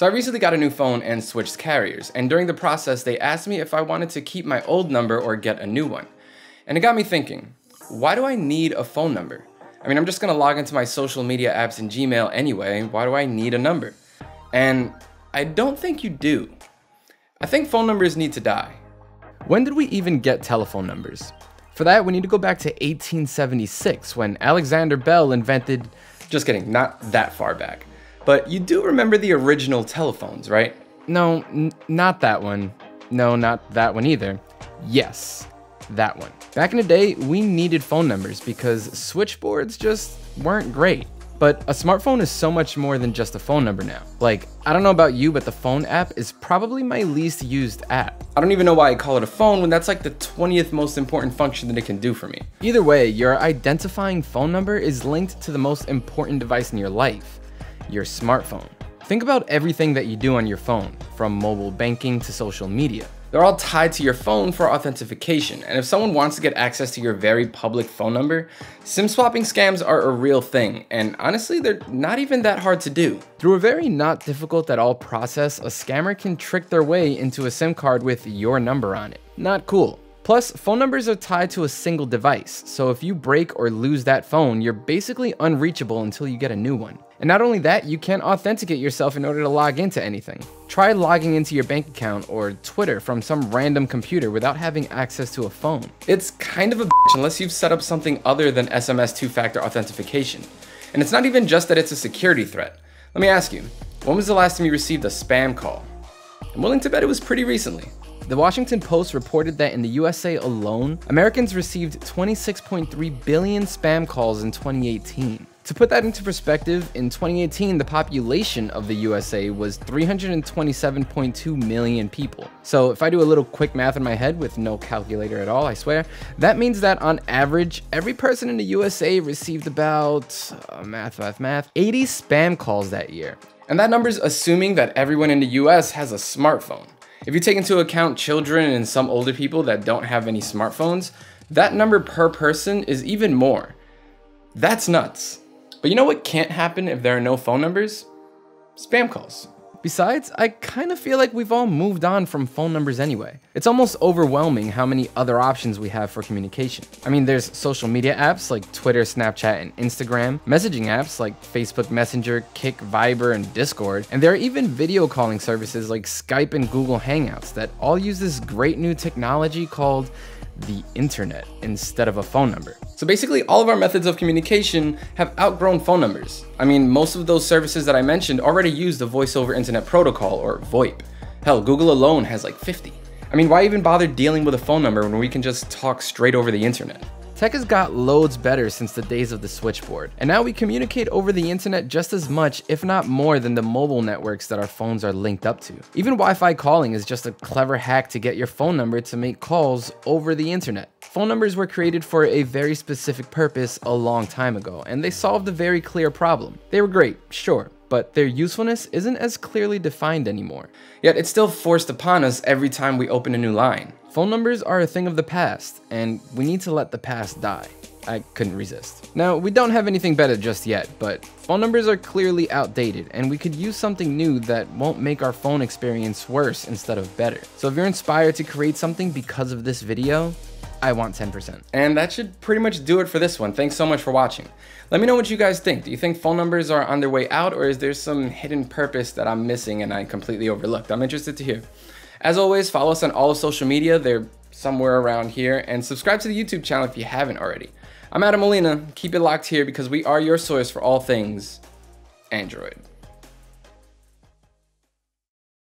So I recently got a new phone and switched carriers, and during the process they asked me if I wanted to keep my old number or get a new one. And it got me thinking, why do I need a phone number? I mean, I'm just gonna log into my social media apps and Gmail anyway, why do I need a number? And I don't think you do. I think phone numbers need to die. When did we even get telephone numbers? For that, we need to go back to 1876 when Alexander Bell invented... Just kidding, not that far back. But you do remember the original telephones, right? No, not that one. No, not that one either. Yes, that one. Back in the day, we needed phone numbers because switchboards just weren't great. But a smartphone is so much more than just a phone number now. Like, I don't know about you, but the phone app is probably my least used app. I don't even know why I call it a phone when that's like the 20th most important function that it can do for me. Either way, your identifying phone number is linked to the most important device in your life, your smartphone. Think about everything that you do on your phone, from mobile banking to social media. They're all tied to your phone for authentication, and if someone wants to get access to your very public phone number, SIM swapping scams are a real thing, and honestly, they're not even that hard to do. Through a very not difficult at all process, a scammer can trick their way into a SIM card with your number on it. Not cool. Plus, phone numbers are tied to a single device, so if you break or lose that phone, you're basically unreachable until you get a new one. And not only that, you can't authenticate yourself in order to log into anything. Try logging into your bank account or Twitter from some random computer without having access to a phone. It's kind of a bitch unless you've set up something other than SMS two-factor authentication. And it's not even just that it's a security threat. Let me ask you, when was the last time you received a spam call? I'm willing to bet it was pretty recently. The Washington Post reported that in the USA alone, Americans received 26.3 billion spam calls in 2018. To put that into perspective, in 2018, the population of the USA was 327.2 million people. So if I do a little quick math in my head with no calculator at all, I swear, that means that on average, every person in the USA received about 80 spam calls that year. And that number's assuming that everyone in the US has a smartphone. If you take into account children and some older people that don't have any smartphones, that number per person is even more. That's nuts. But you know what can't happen if there are no phone numbers? Spam calls. Besides, I kind of feel like we've all moved on from phone numbers anyway. It's almost overwhelming how many other options we have for communication. I mean, there's social media apps like Twitter, Snapchat, and Instagram, messaging apps like Facebook Messenger, Kik, Viber, and Discord, and there are even video calling services like Skype and Google Hangouts that all use this great new technology called the internet instead of a phone number. So basically all of our methods of communication have outgrown phone numbers. I mean, most of those services that I mentioned already use the voice over internet protocol or VoIP. Hell, Google alone has like 50. I mean, why even bother dealing with a phone number when we can just talk straight over the internet? Tech has got loads better since the days of the switchboard, and now we communicate over the internet just as much, if not more, than the mobile networks that our phones are linked up to. Even Wi-Fi calling is just a clever hack to get your phone number to make calls over the internet. Phone numbers were created for a very specific purpose a long time ago, and they solved a very clear problem. They were great, sure, but their usefulness isn't as clearly defined anymore. Yet it's still forced upon us every time we open a new line. Phone numbers are a thing of the past, and we need to let the past die. I couldn't resist. Now, we don't have anything better just yet, but phone numbers are clearly outdated, and we could use something new that won't make our phone experience worse instead of better. So if you're inspired to create something because of this video, I want 10%. And that should pretty much do it for this one. Thanks so much for watching. Let me know what you guys think. Do you think phone numbers are on their way out, or is there some hidden purpose that I'm missing and I completely overlooked? I'm interested to hear. As always, follow us on all of social media, they're somewhere around here, and subscribe to the YouTube channel if you haven't already. I'm Adam Molina, keep it locked here because we are your source for all things Android.